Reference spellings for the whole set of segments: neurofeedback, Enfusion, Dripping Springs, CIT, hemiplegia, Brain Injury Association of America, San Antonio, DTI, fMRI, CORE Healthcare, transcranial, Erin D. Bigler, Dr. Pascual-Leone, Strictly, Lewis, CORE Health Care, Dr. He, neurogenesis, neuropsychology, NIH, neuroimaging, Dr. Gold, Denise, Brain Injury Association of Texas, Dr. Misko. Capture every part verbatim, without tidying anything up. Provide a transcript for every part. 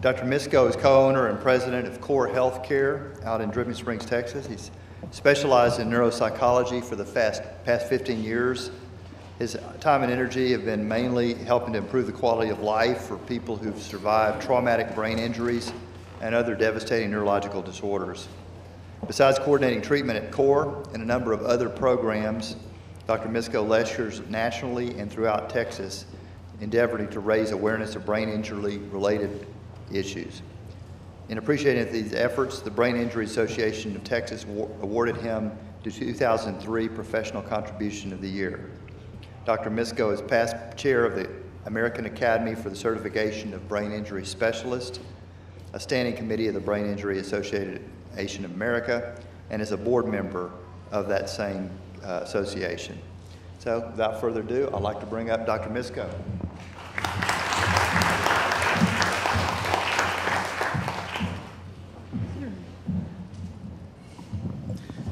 Doctor Misko is co-owner and president of CORE Healthcare out in Dripping Springs, Texas. He's specialized in neuropsychology for the fast, past fifteen years. His time and energy have been mainly helping to improve the quality of life for people who've survived traumatic brain injuries and other devastating neurological disorders. Besides coordinating treatment at CORE and a number of other programs, Doctor Misko lectures nationally and throughout Texas, endeavoring to raise awareness of brain injury-related issues. In appreciating these efforts, the Brain Injury Association of Texas awarded him the two thousand three Professional Contribution of the Year. Doctor Misko is past chair of the American Academy for the Certification of Brain Injury Specialist, a standing committee of the Brain Injury Association of America, and is a board member of that same uh, association. So, without further ado, I'd like to bring up Doctor Misko.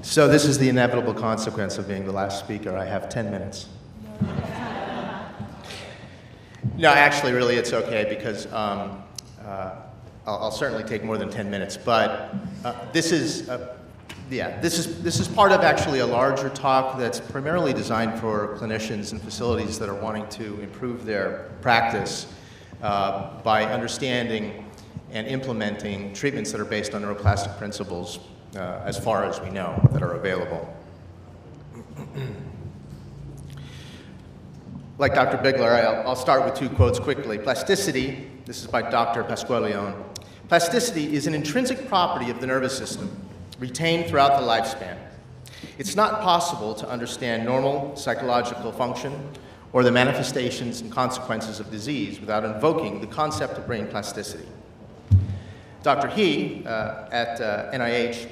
So this is the inevitable consequence of being the last speaker. I have ten minutes. No, actually, really, it's okay, because um, uh, I'll, I'll certainly take more than ten minutes. But uh, this is, uh, yeah, this is, this is part of actually a larger talk that's primarily designed for clinicians and facilities that are wanting to improve their practice uh, by understanding and implementing treatments that are based on neuroplastic principles, Uh, as far as we know, that are available. Like Doctor Bigler, I'll, I'll start with two quotes quickly. Plasticity, this is by Doctor Pascual-Leone. Plasticity is an intrinsic property of the nervous system, retained throughout the lifespan. It's not possible to understand normal psychological function or the manifestations and consequences of disease without invoking the concept of brain plasticity. Doctor He uh, at uh, N I H,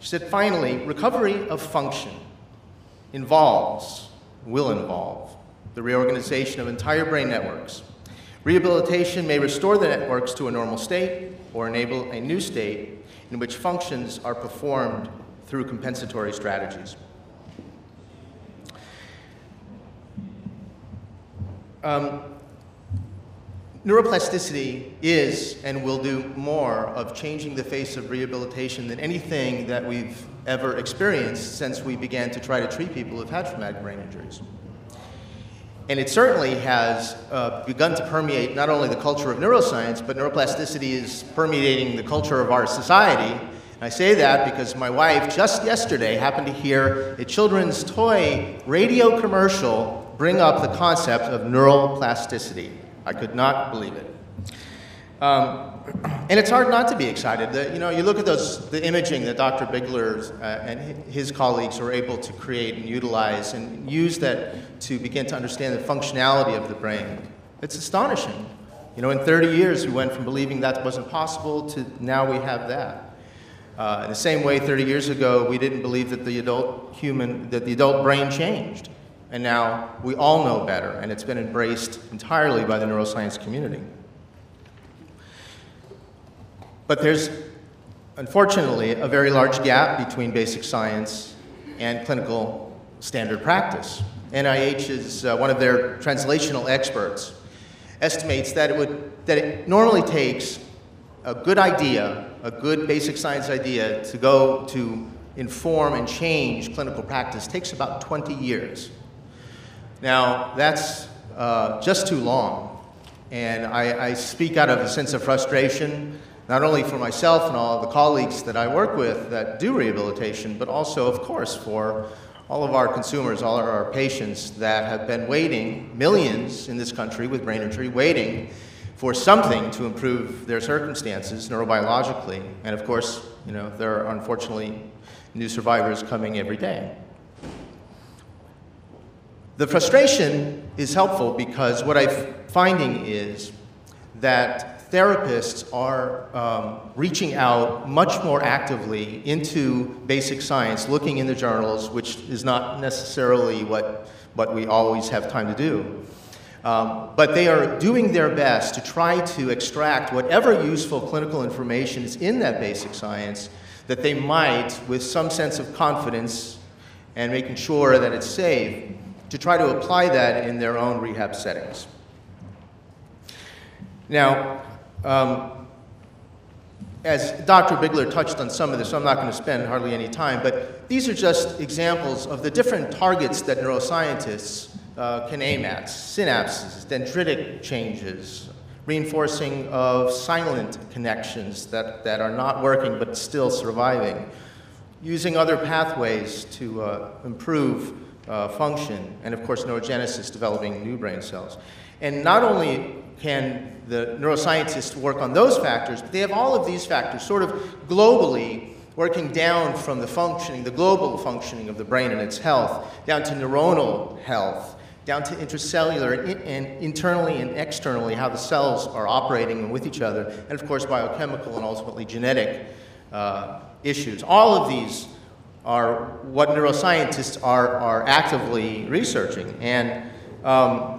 she said, finally, recovery of function involves, will involve, the reorganization of entire brain networks. Rehabilitation may restore the networks to a normal state or enable a new state in which functions are performed through compensatory strategies. Um, Neuroplasticity is and will do more of changing the face of rehabilitation than anything that we've ever experienced since we began to try to treat people who've had traumatic brain injuries. And it certainly has uh, begun to permeate not only the culture of neuroscience, but neuroplasticity is permeating the culture of our society. And I say that because my wife just yesterday happened to hear a children's toy radio commercial bring up the concept of neuroplasticity. I could not believe it. Um, and it's hard not to be excited. The, you know, you look at those, the imaging that Doctor Bigler uh, and his colleagues were able to create and utilize and use that to begin to understand the functionality of the brain. It's astonishing. You know, in thirty years, we went from believing that wasn't possible to now we have that. Uh, in the same way, thirty years ago, we didn't believe that the adult human, that the adult brain changed. And now we all know better, and it's been embraced entirely by the neuroscience community. But there's, unfortunately, a very large gap between basic science and clinical standard practice. N I H is uh, one of their translational experts, estimates that it, would, that it normally takes a good idea, a good basic science idea, to go to inform and change clinical practice. It takes about twenty years. Now, that's uh, just too long, and I, I speak out of a sense of frustration, not only for myself and all of the colleagues that I work with that do rehabilitation, but also, of course, for all of our consumers, all of our patients that have been waiting, millions in this country with brain injury, waiting for something to improve their circumstances neurobiologically. And of course, you know, there are unfortunately new survivors coming every day. The frustration is helpful because what I'm finding is that therapists are um, reaching out much more actively into basic science, looking in the journals, which is not necessarily what, what we always have time to do. Um, but they are doing their best to try to extract whatever useful clinical information is in that basic science that they might, with some sense of confidence and making sure that it's safe, to try to apply that in their own rehab settings. Now, Um, as Doctor Bigler touched on some of this, so I'm not going to spend hardly any time, but these are just examples of the different targets that neuroscientists uh, can aim at: synapses, dendritic changes, reinforcing of silent connections that, that are not working but still surviving, using other pathways to uh, improve uh, function, and of course neurogenesis, developing new brain cells. And not only can the neuroscientists work on those factors, but they have all of these factors sort of globally working down from the functioning, the global functioning of the brain and its health, down to neuronal health, down to intracellular and, and internally and externally, how the cells are operating with each other, and of course biochemical and ultimately genetic uh, issues. All of these are what neuroscientists are, are actively researching. And um,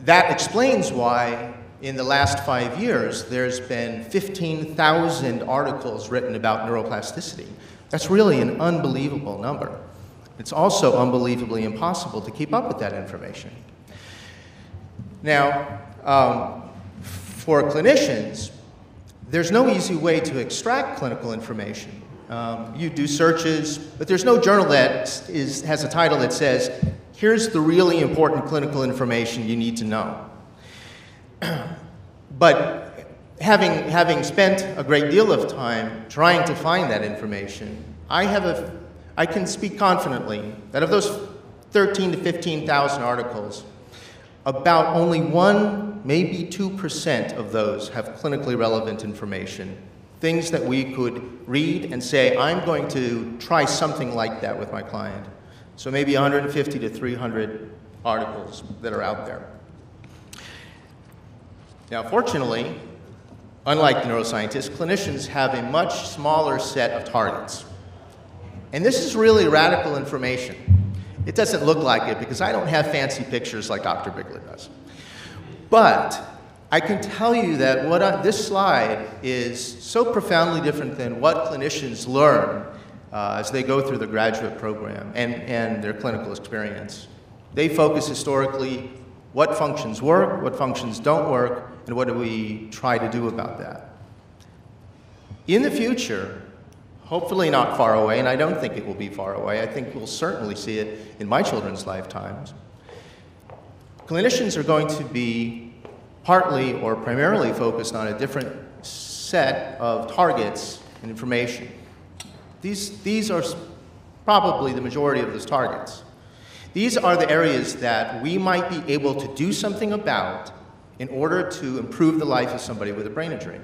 that explains why in the last five years there's been fifteen thousand articles written about neuroplasticity. That's really an unbelievable number. It's also unbelievably impossible to keep up with that information. Now, um, for clinicians, there's no easy way to extract clinical information. Um, you do searches, but there's no journal that is, has a title that says, here's the really important clinical information you need to know. But having, having spent a great deal of time trying to find that information, I, have a, I can speak confidently that of those thirteen to fifteen thousand articles, about only one, maybe two percent of those have clinically relevant information, things that we could read and say, I'm going to try something like that with my client. So maybe one hundred fifty to three hundred articles that are out there. Now, fortunately, unlike the neuroscientists, clinicians have a much smaller set of targets. And this is really radical information. It doesn't look like it because I don't have fancy pictures like Doctor Bigler does. But I can tell you that what I, this slide is so profoundly different than what clinicians learn Uh, as they go through the graduate program and, and their clinical experience. They focus historically what functions work, what functions don't work, and what do we try to do about that. In the future, hopefully not far away, and I don't think it will be far away, I think we'll certainly see it in my children's lifetimes, clinicians are going to be partly or primarily focused on a different set of targets and information. These, these are probably the majority of those targets. These are the areas that we might be able to do something about in order to improve the life of somebody with a brain injury.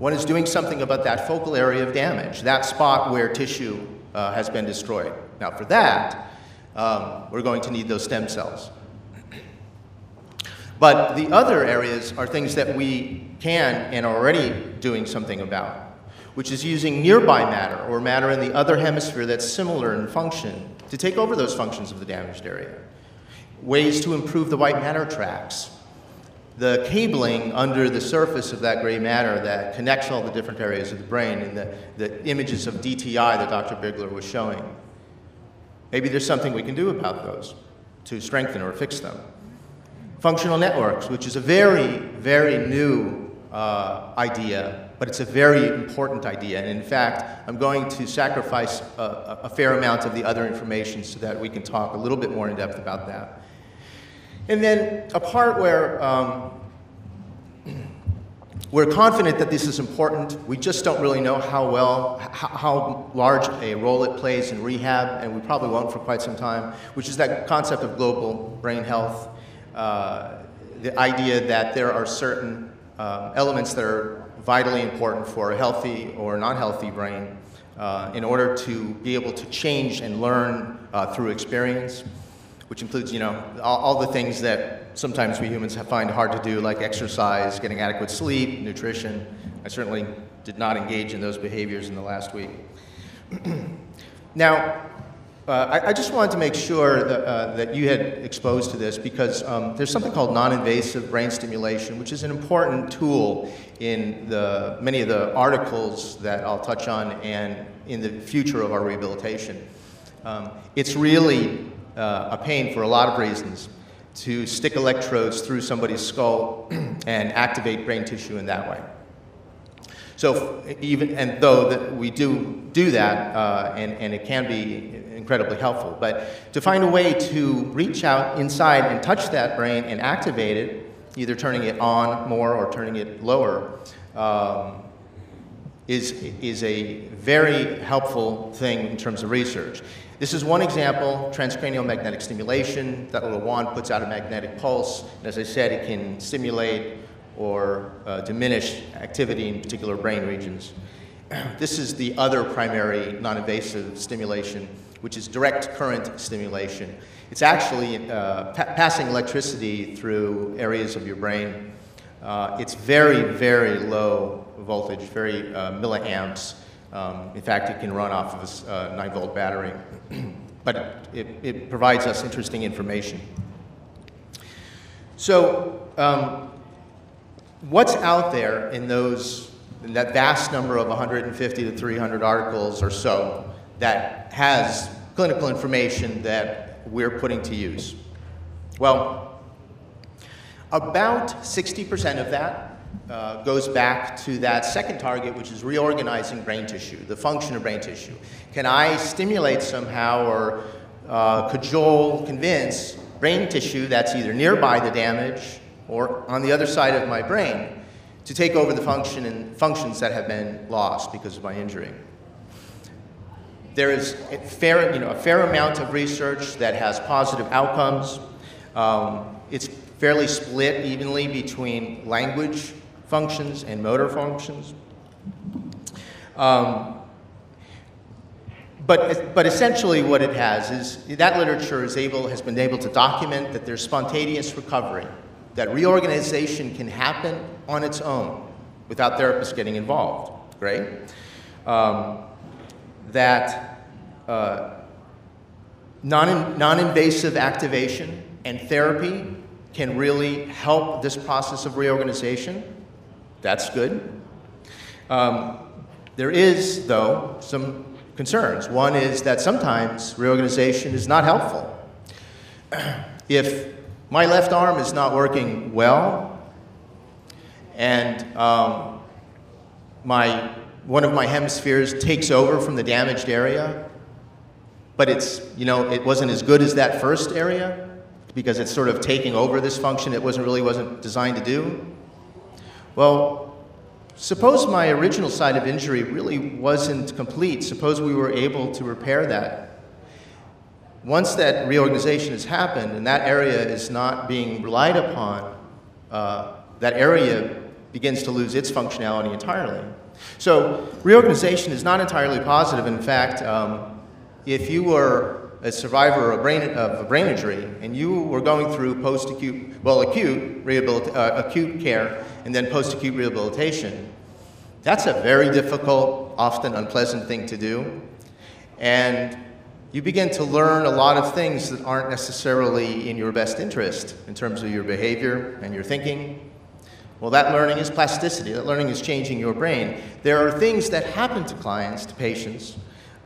One is doing something about that focal area of damage, that spot where tissue uh, has been destroyed. Now for that, um, we're going to need those stem cells. But the other areas are things that we can and are already doing something about, which is using nearby matter or matter in the other hemisphere that's similar in function to take over those functions of the damaged area. Ways to improve the white matter tracks, the cabling under the surface of that gray matter that connects all the different areas of the brain, and the, the images of D T I that Doctor Bigler was showing. Maybe there's something we can do about those to strengthen or fix them. Functional networks, which is a very, very new uh, idea, but it's a very important idea. And in fact, I'm going to sacrifice a, a fair amount of the other information so that we can talk a little bit more in depth about that. And then a part where um, we're confident that this is important, we just don't really know how well, how, how large a role it plays in rehab, and we probably won't for quite some time, which is that concept of global brain health, uh, the idea that there are certain uh, elements that are vitally important for a healthy or not healthy brain uh, in order to be able to change and learn uh, through experience, which includes, you know, all, all the things that sometimes we humans have find hard to do, like exercise, getting adequate sleep, nutrition. I certainly did not engage in those behaviors in the last week. Now, uh, I, I just wanted to make sure that, uh, that you had exposed to this, because um, there's something called non-invasive brain stimulation, which is an important tool in the, many of the articles that I'll touch on and in the future of our rehabilitation. Um, it's really uh, a pain for a lot of reasons. to stick electrodes through somebody's skull and activate brain tissue in that way. So even, and though that we do do that, uh, and, and it can be incredibly helpful, but to find a way to reach out inside and touch that brain and activate it, either turning it on more or turning it lower, um, is, is a very helpful thing in terms of research. This is one example, transcranial magnetic stimulation. That little wand puts out a magnetic pulse, and as I said, it can stimulate or uh, diminish activity in particular brain regions. This is the other primary non-invasive stimulation, which is direct current stimulation. It's actually uh, pa passing electricity through areas of your brain. Uh, it's very, very low voltage, very uh, milliamps. Um, in fact, it can run off of a uh, nine volt battery, but it, it provides us interesting information. So, um, what's out there in those, in that vast number of one hundred fifty to three hundred articles or so that has clinical information that we're putting to use? Well, about sixty percent of that uh, goes back to that second target, which is reorganizing brain tissue, the function of brain tissue. Can I stimulate somehow or uh, cajole, convince brain tissue that's either nearby the damage or on the other side of my brain to take over the function and functions that have been lost because of my injury? There is a fair, you know, a fair amount of research that has positive outcomes. Um, it's fairly split evenly between language functions and motor functions. Um, But, but essentially what it has is that literature is able, has been able to document that there's spontaneous recovery, that reorganization can happen on its own without therapists getting involved, great. Um, that uh, non, non-invasive activation and therapy can really help this process of reorganization. That's good. Um, there is, though, some concerns. One is that sometimes reorganization is not helpful. If my left arm is not working well, and um, my, one of my hemispheres takes over from the damaged area, but it's, you know, it wasn't as good as that first area because it's sort of taking over this function it wasn't really wasn't designed to do. Well, suppose my original site of injury really wasn't complete. Suppose we were able to repair that. Once that reorganization has happened and that area is not being relied upon, uh, that area begins to lose its functionality entirely. So reorganization is not entirely positive. In fact, um, if you were a survivor of a brain, of a brain injury and you were going through post-acute, well, acute, rehabilit uh, acute care and then post-acute rehabilitation, that's a very difficult, often unpleasant thing to do. And you begin to learn a lot of things that aren't necessarily in your best interest in terms of your behavior and your thinking. Well, that learning is plasticity. That learning is changing your brain. There are things that happen to clients, to patients,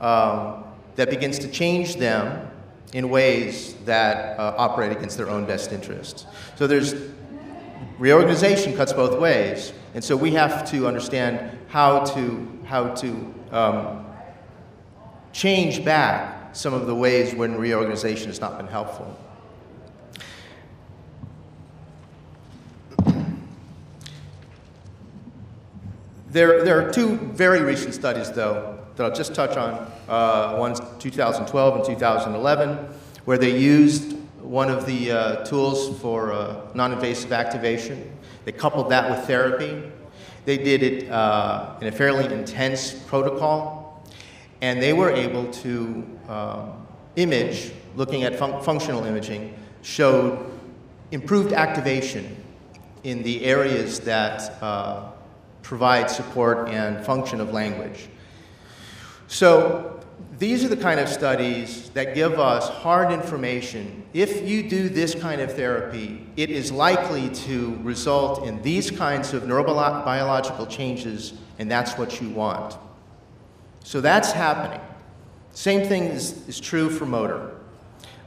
um, that begins to change them in ways that uh, operate against their own best interests. So there's reorganization cuts both ways, and so we have to understand how to, how to um, change back some of the ways when reorganization has not been helpful. There, there are two very recent studies, though, that I'll just touch on. Uh, one's two thousand twelve and two thousand eleven, where they used one of the uh, tools for uh, non-invasive activation. They coupled that with therapy. They did it uh, in a fairly intense protocol. And they were able to um, image, looking at fun functional imaging, showed improved activation in the areas that uh, provide support and function of language. So these are the kind of studies that give us hard information. If you do this kind of therapy, it is likely to result in these kinds of neurobiological changes, and that's what you want. So that's happening. Same thing is, is true for motor.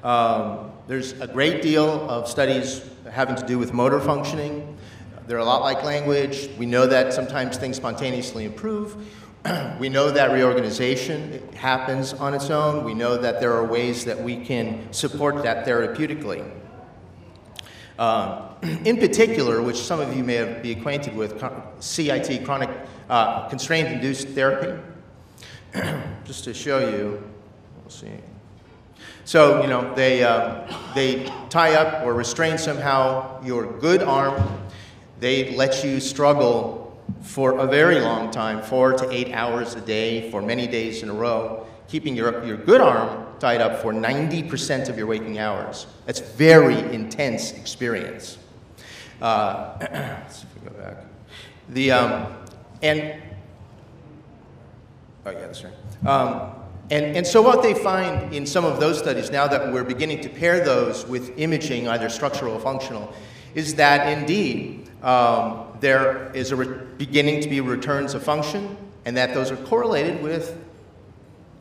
Um, There's a great deal of studies having to do with motor functioning. They're a lot like language. We know that sometimes things spontaneously improve. We know that reorganization happens on its own. We know that there are ways that we can support that therapeutically. Um, in particular, which some of you may be acquainted with, C I T, chronic uh, constraint-induced therapy. Just to show you, we'll see. So, you know, they, uh, they tie up or restrain somehow your good arm. They let you struggle for a very long time, four to eight hours a day, for many days in a row, keeping your, your good arm tied up for ninety percent of your waking hours. That's very intense experience. Uh, let's see if we go back. The, um, and, oh yeah, that's right. Um, and, and so what they find in some of those studies, now that we're beginning to pair those with imaging, either structural or functional, is that indeed, um, there is a beginning to be returns of function, and that those are correlated with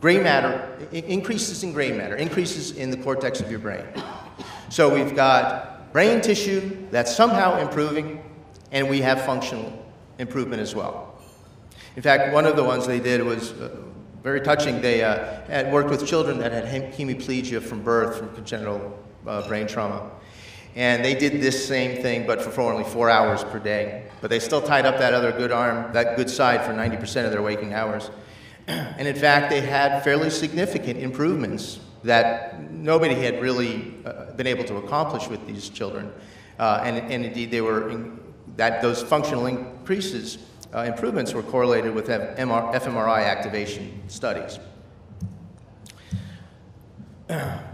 gray matter, increases in gray matter, increases in the cortex of your brain. So we've got brain tissue that's somehow improving, and we have functional improvement as well. In fact, one of the ones they did was uh, very touching. They uh, had worked with children that had hemiplegia from birth, from congenital uh, brain trauma. And they did this same thing, but for only four hours per day. But they still tied up that other good arm, that good side, for ninety percent of their waking hours. And in fact, they had fairly significant improvements that nobody had really uh, been able to accomplish with these children. Uh, and, and indeed, they were in, that those functional increases, uh, improvements, were correlated with fMRI activation studies.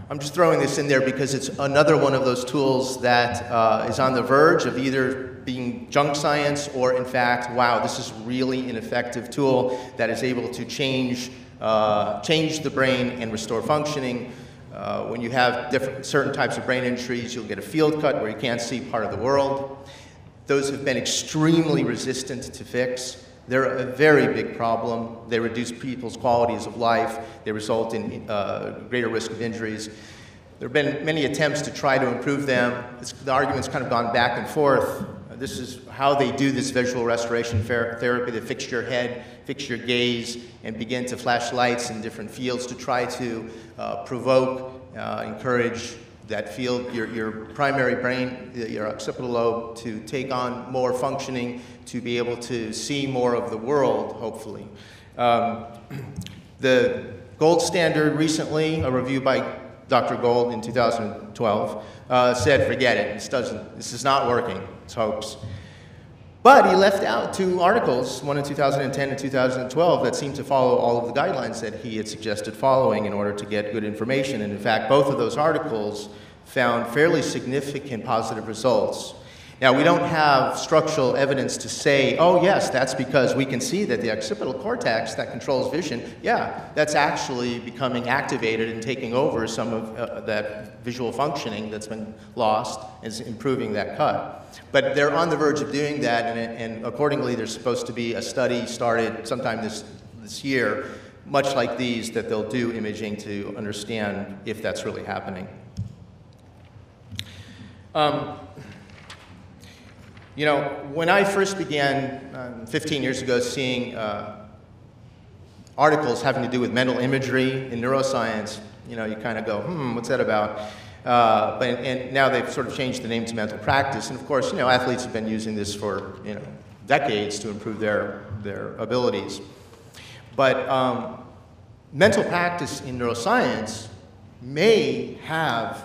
I'm just throwing this in there because it's another one of those tools that uh, is on the verge of either being junk science or, in fact, wow, this is really an effective tool that is able to change, uh, change the brain and restore functioning. Uh, when you have different, certain types of brain injuries, you'll get a field cut where you can't see part of the world. Those have been extremely resistant to fix. They're a very big problem. They reduce people's qualities of life. They result in uh, greater risk of injuries. There have been many attempts to try to improve them. It's, the argument's kind of gone back and forth. Uh, this is how they do this visual restoration therapy. They fix your head, fix your gaze, and begin to flash lights in different fields to try to uh, provoke, uh, encourage that field, your, your primary brain, your occipital lobe, to take on more functioning, to be able to see more of the world, hopefully. Um, the gold standard recently, a review by Doctor Gold in two thousand twelve, uh, said, forget it, this, doesn't, this is not working, it's hoax. But he left out two articles, one in two thousand ten and two thousand twelve, that seemed to follow all of the guidelines that he had suggested following in order to get good information. And in fact, both of those articles found fairly significant positive results. Now, we don't have structural evidence to say, oh yes, that's because we can see that the occipital cortex that controls vision, yeah, that's actually becoming activated and taking over some of uh, that visual functioning that's been lost and improving that cut. But they're on the verge of doing that, and, and accordingly there's supposed to be a study started sometime this, this year, much like these, that they'll do imaging to understand if that's really happening. Um, You know, when I first began um, fifteen years ago seeing uh, articles having to do with mental imagery in neuroscience, you know, you kind of go, hmm, what's that about? Uh, but, and now they've sort of changed the name to mental practice. And of course, you know, athletes have been using this for, you know, decades to improve their, their abilities. But um, mental practice in neuroscience may have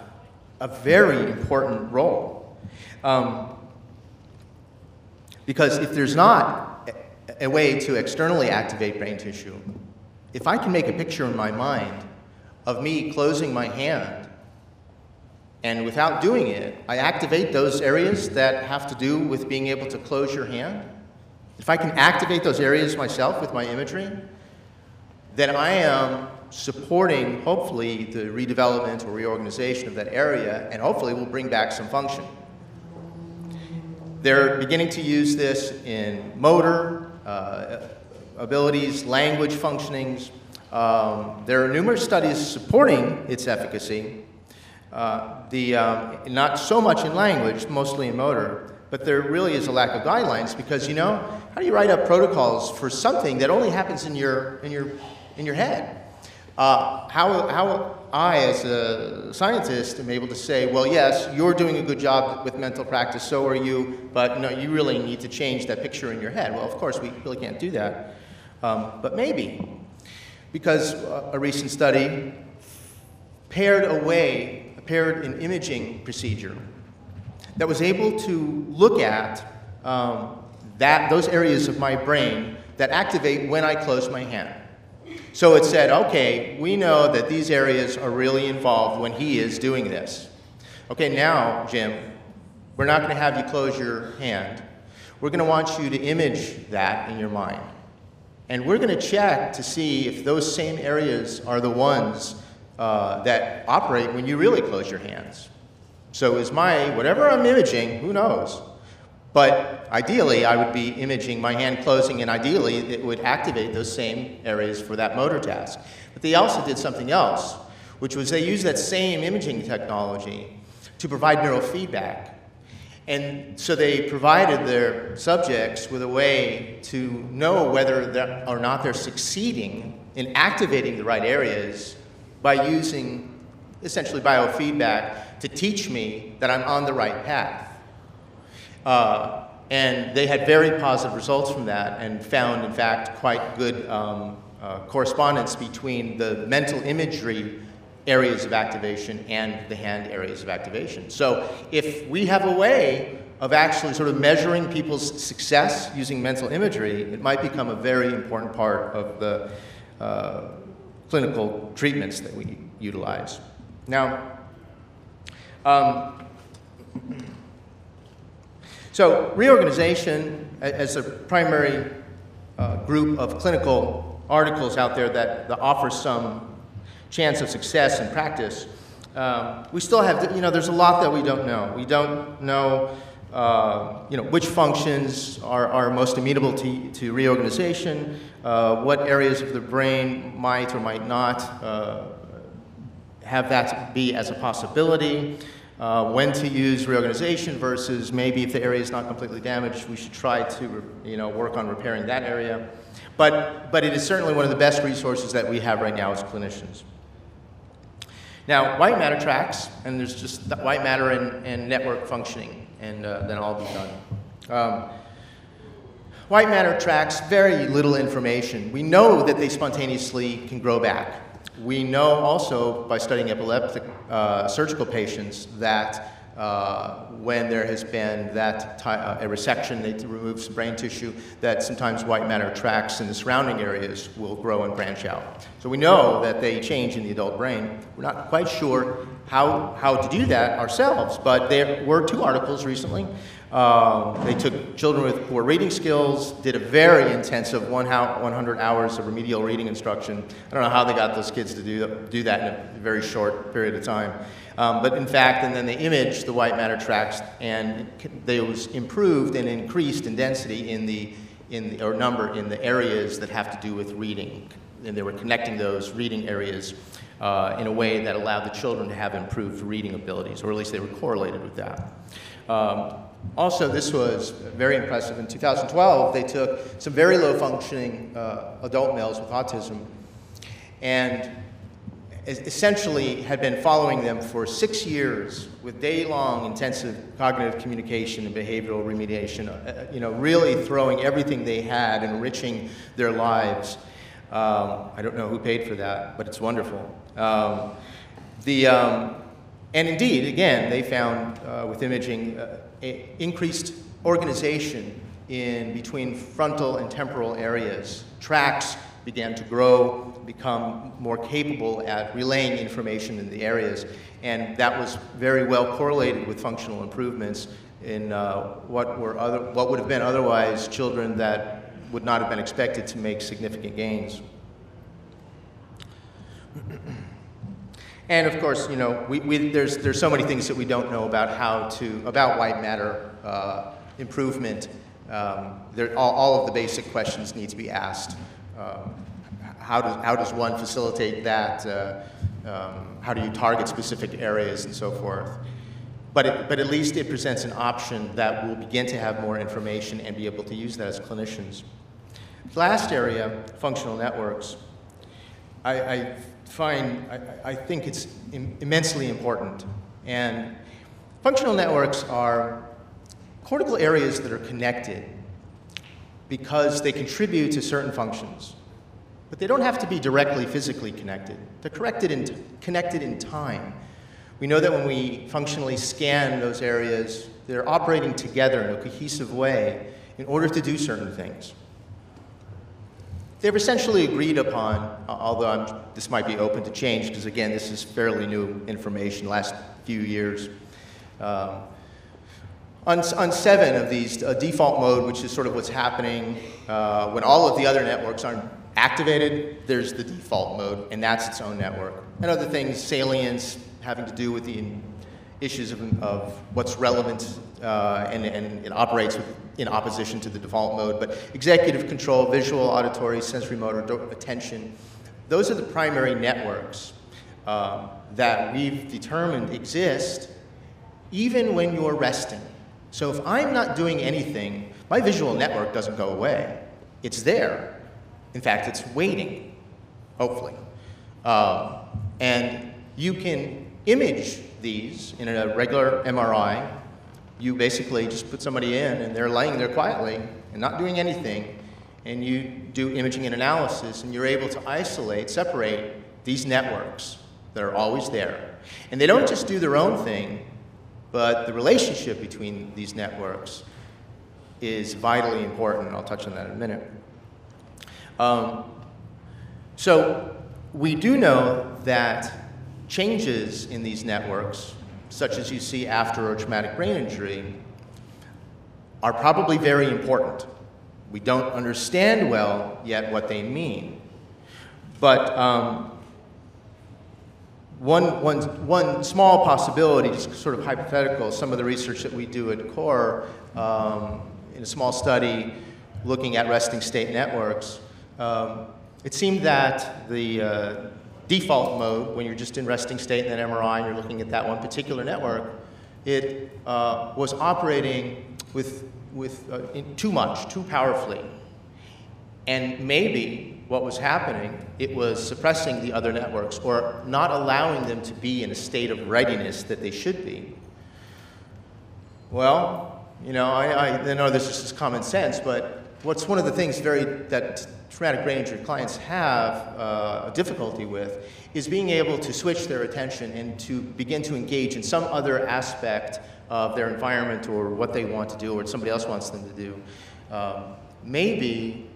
a very important role. Um, Because if there's not a way to externally activate brain tissue, if I can make a picture in my mind of me closing my hand, and without doing it, I activate those areas that have to do with being able to close your hand, if I can activate those areas myself with my imagery, then I am supporting, hopefully, the redevelopment or reorganization of that area, and hopefully will bring back some function. They're beginning to use this in motor uh, abilities, language functionings. Um, there are numerous studies supporting its efficacy. Uh, the, um, not so much in language, mostly in motor, but there really is a lack of guidelines because, you know, how do you write up protocols for something that only happens in your, in your, in your head? Uh, how, how I, as a scientist, am able to say, well, yes, you're doing a good job with mental practice, so are you, but no, you really need to change that picture in your head. Well, of course, we really can't do that, um, but maybe. Because a recent study paired away, paired an imaging procedure that was able to look at um, that, those areas of my brain that activate when I close my hand. So it said, okay, we know that these areas are really involved when he is doing this. Okay, now, Jim, we're not going to have you close your hand. We're going to want you to image that in your mind. And we're going to check to see if those same areas are the ones uh, that operate when you really close your hands. So is my, whatever I'm imaging, who knows? But ideally, I would be imaging my hand closing, and ideally, it would activate those same areas for that motor task. But they also did something else, which was they used that same imaging technology to provide neurofeedback. And so they provided their subjects with a way to know whether or not they're succeeding in activating the right areas by using essentially biofeedback to teach me that I'm on the right path. Uh, and they had very positive results from that and found, in fact, quite good um, uh, correspondence between the mental imagery areas of activation and the hand areas of activation. So if we have a way of actually sort of measuring people's success using mental imagery, it might become a very important part of the uh, clinical treatments that we utilize. Now, um, So reorganization, as a primary uh, group of clinical articles out there that, that offer some chance of success in practice, um, we still have, you know, there's a lot that we don't know. We don't know, uh, you know, which functions are, are most amenable to, to reorganization, uh, what areas of the brain might or might not uh, have that be as a possibility. Uh, when to use reorganization versus maybe if the area is not completely damaged, we should try to, you know, work on repairing that area. But, but it is certainly one of the best resources that we have right now as clinicians. Now, white matter tracks, and there's just the white matter and, and network functioning, and uh, then I'll be done. Um, white matter tracks very little information. We know that they spontaneously can grow back. We know also by studying epileptic uh, surgical patients that uh, when there has been that uh, a resection, they remove some brain tissue, that sometimes white matter tracts in the surrounding areas will grow and branch out. So we know that they change in the adult brain. We're not quite sure how, how to do that ourselves, but there were two articles recently. Um, they took children with poor reading skills, did a very intensive one hundred hours of remedial reading instruction. I don't know how they got those kids to do, do that in a very short period of time. Um, but in fact, and then they imaged the white matter tracts, and they was improved and increased in density in the, in the, or number in the areas that have to do with reading. And they were connecting those reading areas uh, in a way that allowed the children to have improved reading abilities, or at least they were correlated with that. Um, Also, this was very impressive. In two thousand twelve, they took some very low-functioning uh, adult males with autism and essentially had been following them for six years with day-long intensive cognitive communication and behavioral remediation, uh, you know, really throwing everything they had, enriching their lives. Um, I don't know who paid for that, but it's wonderful. Um, the, um, and indeed, again, they found uh, with imaging uh, A increased organization in between frontal and temporal areas. Tracts began to grow, become more capable at relaying information in the areas, and that was very well correlated with functional improvements in uh, what were other, what would have been otherwise children that would not have been expected to make significant gains. And of course, you know, we, we, there's, there's so many things that we don't know about how to, about white matter uh, improvement. Um, there, all, all of the basic questions need to be asked. Um, how, does, how does one facilitate that? Uh, um, how do you target specific areas and so forth. But, it, but at least it presents an option that will begin to have more information and be able to use that as clinicians. Last area, functional networks. I, I find, I, I think it's im- immensely important. And functional networks are cortical areas that are connected because they contribute to certain functions. But they don't have to be directly physically connected. They're corrected in t- connected in time. We know that when we functionally scan those areas, they're operating together in a cohesive way in order to do certain things. They're essentially agreed upon, although I'm, this might be open to change, because again, this is fairly new information, last few years. Um, on, on seven of these, uh, default mode, which is sort of what's happening uh, when all of the other networks aren't activated, there's the default mode, and that's its own network. And other things, salience, having to do with the issues of, of what's relevant, uh, and, and it operates with, in opposition to the default mode. But executive control, visual, auditory, sensory motor, do- attention, those are the primary networks uh, that we've determined exist even when you're resting. So if I'm not doing anything, my visual network doesn't go away. It's there. In fact, it's waiting, hopefully. Um, and you can image these in a regular M R I. You basically just put somebody in, and they're laying there quietly and not doing anything, and you do imaging and analysis, and you're able to isolate, separate these networks that are always there. And they don't just do their own thing, but the relationship between these networks is vitally important, and I'll touch on that in a minute. Um, so we do know that changes in these networks, such as you see after a traumatic brain injury, are probably very important. We don't understand well yet what they mean. But um, one, one, one small possibility, just sort of hypothetical, some of the research that we do at CORE, um, in a small study looking at resting state networks, um, it seemed that the uh, default mode, when you're just in resting state in an M R I and you're looking at that one particular network, it uh, was operating with, with uh, in too much, too powerfully. And maybe what was happening, it was suppressing the other networks or not allowing them to be in a state of readiness that they should be. Well, you know, I, I know this is just common sense, but what's one of the things very, that traumatic brain injury clients have uh, a difficulty with is being able to switch their attention and to begin to engage in some other aspect of their environment or what they want to do or what somebody else wants them to do. Um, maybe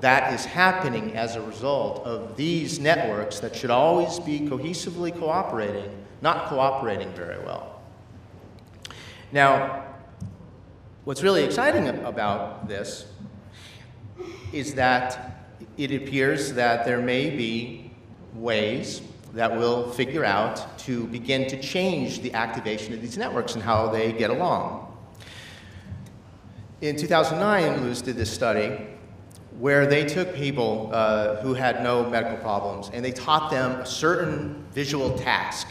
that is happening as a result of these networks that should always be cohesively cooperating, not cooperating very well. Now, what's really exciting about this is that it appears that there may be ways that we'll figure out to begin to change the activation of these networks and how they get along. In two thousand nine, Lewis did this study where they took people uh, who had no medical problems, and they taught them a certain visual task.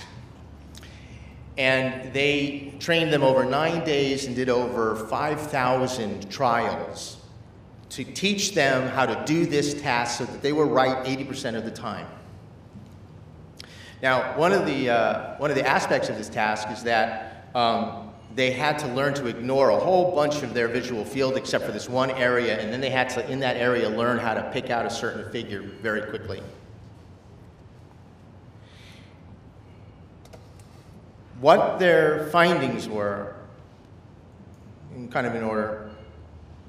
And they trained them over nine days and did over five thousand trials to teach them how to do this task so that they were right eighty percent of the time. Now, one of the, uh, one of the aspects of this task is that um, they had to learn to ignore a whole bunch of their visual field except for this one area, and then they had to, in that area, learn how to pick out a certain figure very quickly. What their findings were, in kind of in order,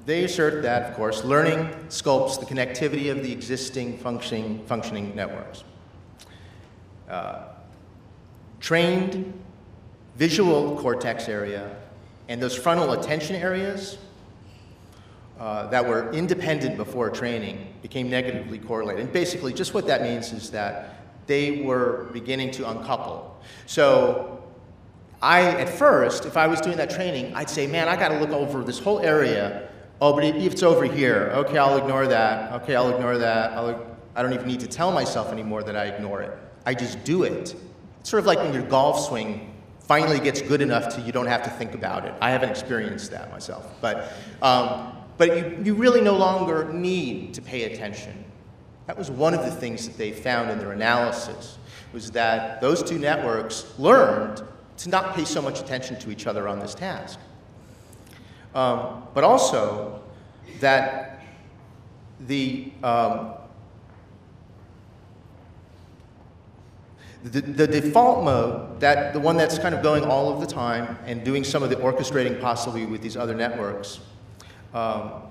they assert that, of course, learning sculpts the connectivity of the existing functioning, functioning networks. Uh, trained visual cortex area and those frontal attention areas uh, that were independent before training became negatively correlated. And basically, just what that means is that they were beginning to uncouple. So I, at first, if I was doing that training, I'd say, man, I got to look over this whole area. Oh, but it, it's over here. Okay, I'll ignore that. Okay, I'll ignore that. I'll, I don't even need to tell myself anymore that I ignore it. I just do it. It's sort of like when your golf swing finally gets good enough to you don't have to think about it. I haven't experienced that myself, but, um, but you, you really no longer need to pay attention. That was one of the things that they found in their analysis, was that those two networks learned to not pay so much attention to each other on this task. Um, but also that the, um, the, the default mode, that the one that's kind of going all of the time and doing some of the orchestrating possibly with these other networks, um,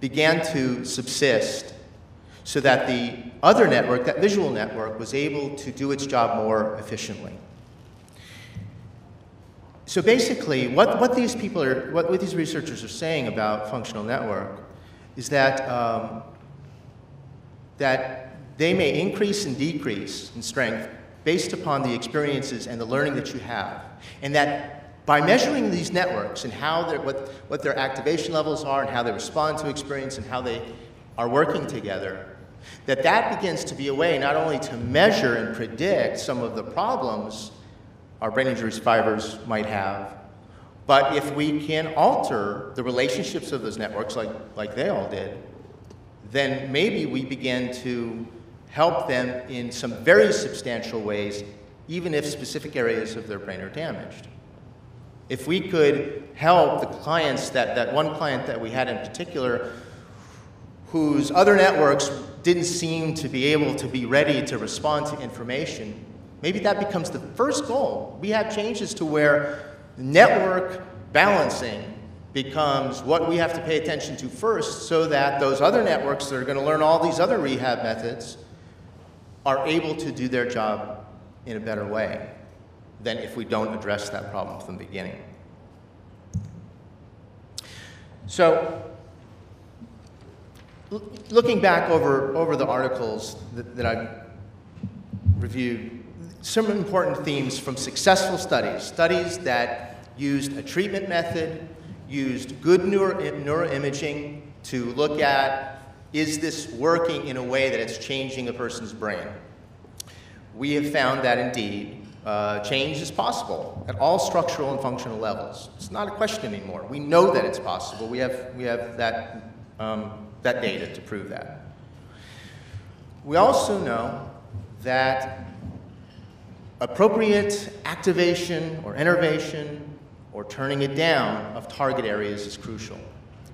began to subsist, so that the other network, that visual network, was able to do its job more efficiently. So basically, what, what these people are, what, what these researchers are saying about functional network is that, um, that they may increase and decrease in strength based upon the experiences and the learning that you have. And that by measuring these networks and how they're, what, what their activation levels are and how they respond to experience and how they are working together, that that begins to be a way not only to measure and predict some of the problems our brain injury survivors might have, but if we can alter the relationships of those networks like, like they all did, then maybe we begin to help them in some very substantial ways, even if specific areas of their brain are damaged. If we could help the clients, that, that one client that we had in particular, whose other networks didn't seem to be able to be ready to respond to information, maybe that becomes the first goal. We have changes to where network balancing becomes what we have to pay attention to first, so that those other networks that are going to learn all these other rehab methods are able to do their job in a better way than if we don't address that problem from the beginning. So, looking back over, over the articles that, that I've reviewed, some important themes from successful studies, studies that used a treatment method, used good neuro, neuroimaging to look at, is this working in a way that it's changing a person's brain? We have found that indeed, uh, change is possible at all structural and functional levels. It's not a question anymore. We know that it's possible. We have, we have that um, that data to prove that. We also know that appropriate activation or innervation or turning it down of target areas is crucial,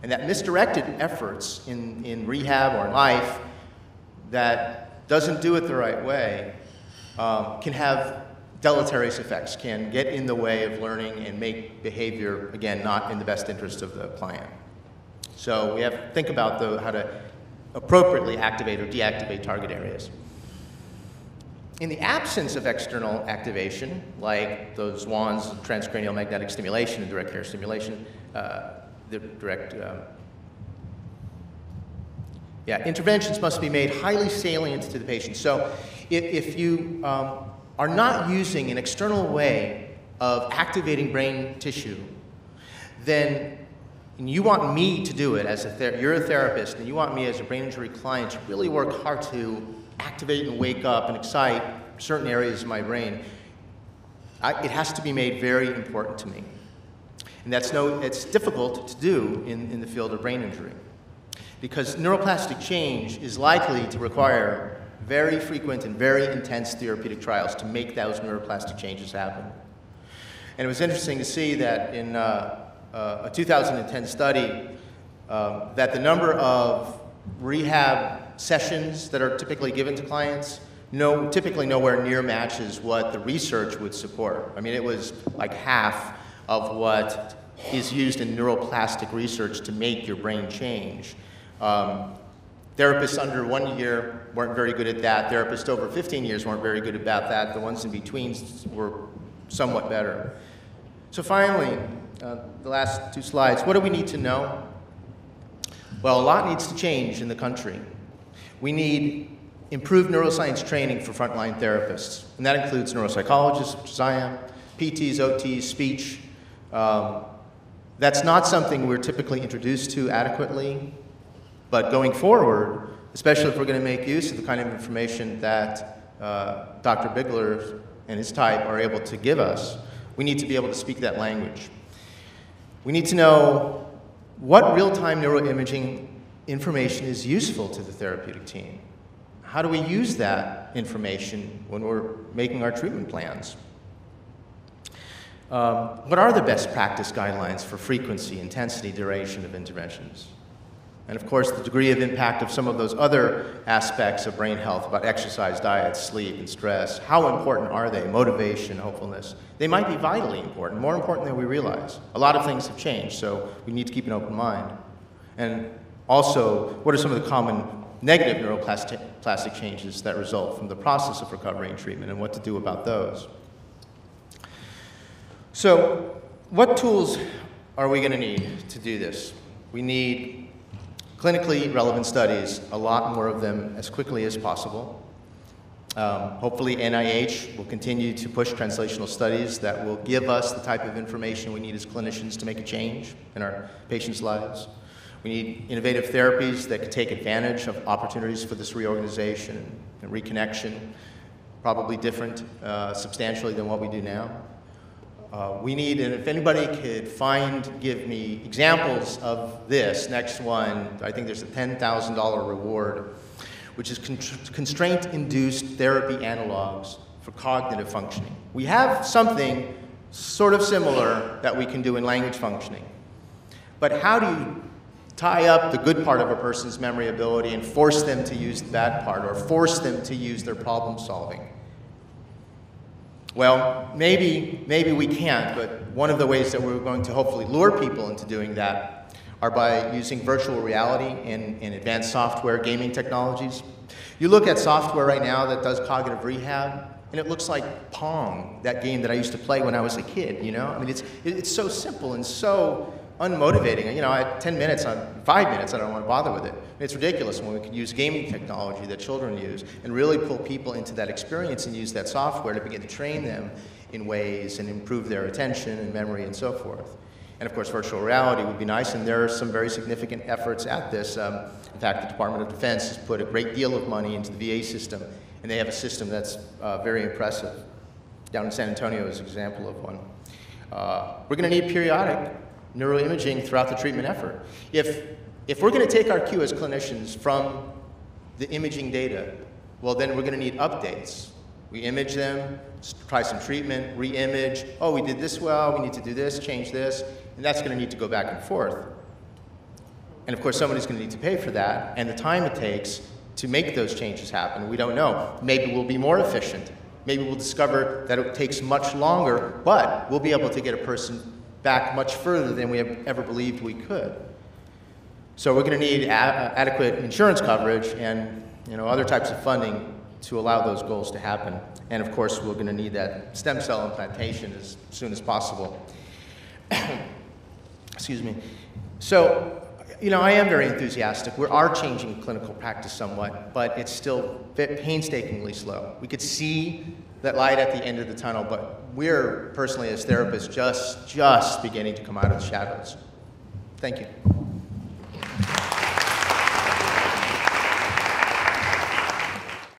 and that misdirected efforts in, in rehab or in life that doesn't do it the right way um, can have deleterious effects, can get in the way of learning and make behavior, again, not in the best interest of the client. So we have to think about the, how to appropriately activate or deactivate target areas. In the absence of external activation, like those wands, transcranial magnetic stimulation and direct air stimulation, uh, the direct, um, yeah, interventions must be made highly salient to the patient. So if, if you um, are not using an external way of activating brain tissue, then and you want me to do it as a ther you're a therapist, and you want me as a brain injury client to really work hard to activate and wake up and excite certain areas of my brain, I, it has to be made very important to me. And that's no, it's difficult to do in, in the field of brain injury, because neuroplastic change is likely to require very frequent and very intense therapeutic trials to make those neuroplastic changes happen. And it was interesting to see that in uh, Uh, a two thousand ten study um, that the number of rehab sessions that are typically given to clients no, typically nowhere near matches what the research would support. I mean, it was like half of what is used in neuroplastic research to make your brain change. Um, therapists under one year weren't very good at that. Therapists over fifteen years weren't very good about that. The ones in between were somewhat better. So finally, Uh, the last two slides, what do we need to know? Well, a lot needs to change in the country. We need improved neuroscience training for frontline therapists, and that includes neuropsychologists, which I am, P Ts, O Ts, speech. Um, that's not something we're typically introduced to adequately, but going forward, especially if we're going to make use of the kind of information that uh, Doctor Bigler and his type are able to give us, we need to be able to speak that language. We need to know what real-time neuroimaging information is useful to the therapeutic team. How do we use that information when we're making our treatment plans? Um, what are the best practice guidelines for frequency, intensity, duration of interventions? And of course, the degree of impact of some of those other aspects of brain health about exercise, diet, sleep, and stress. How important are they? Motivation, hopefulness. They might be vitally important, more important than we realize. A lot of things have changed, so we need to keep an open mind. And also, what are some of the common negative neuroplastic changes that result from the process of recovery and treatment, and what to do about those? So, what tools are we going to need to do this? We need clinically relevant studies, a lot more of them as quickly as possible. Um, hopefully N I H will continue to push translational studies that will give us the type of information we need as clinicians to make a change in our patients' lives. We need innovative therapies that can take advantage of opportunities for this reorganization and reconnection, probably different uh, substantially than what we do now. Uh, we need, and if anybody could find, give me examples of this, next one, I think there's a ten thousand dollar reward, which is con constraint-induced therapy analogs for cognitive functioning. We have something sort of similar that we can do in language functioning. But how do you tie up the good part of a person's memory ability and force them to use that part, or force them to use their problem solving? Well, maybe, maybe we can't, but one of the ways that we're going to hopefully lure people into doing that are by using virtual reality and, and advanced software gaming technologies. You look at software right now that does cognitive rehab, and it looks like Pong, that game that I used to play when I was a kid, you know? I mean, it's, it's so simple and so unmotivating. You know, at ten minutes, on five minutes, I don't want to bother with it. It's ridiculous when we could use gaming technology that children use and really pull people into that experience and use that software to begin to train them in ways and improve their attention and memory and so forth. And of course, virtual reality would be nice, and there are some very significant efforts at this. Um, in fact, the Department of Defense has put a great deal of money into the V A system, and they have a system that's uh, very impressive. Down in San Antonio is an example of one. Uh, we're going to need periodic neuroimaging throughout the treatment effort. If, if we're going to take our cue as clinicians from the imaging data, well, then we're going to need updates. We image them, try some treatment, re-image. Oh, we did this well, we need to do this, change this. And that's going to need to go back and forth. And of course, somebody's going to need to pay for that. And the time it takes to make those changes happen, we don't know. Maybe we'll be more efficient. Maybe we'll discover that it takes much longer, but we'll be able to get a person back much further than we have ever believed we could. So we're going to need a adequate insurance coverage and, you know, other types of funding to allow those goals to happen. And of course, we're going to need that stem cell implantation as soon as possible. Excuse me. So, you know, I am very enthusiastic. We are changing clinical practice somewhat, but it's still painstakingly slow. We could see that light at the end of the tunnel, but we're personally as therapists just, just beginning to come out of the shadows. Thank you.